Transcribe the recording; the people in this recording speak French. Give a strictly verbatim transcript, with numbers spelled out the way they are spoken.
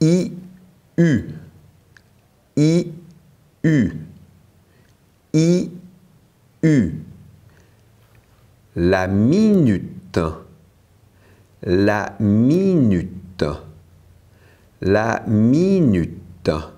I, U, I, U, I, U. La minute, la minute, la minute.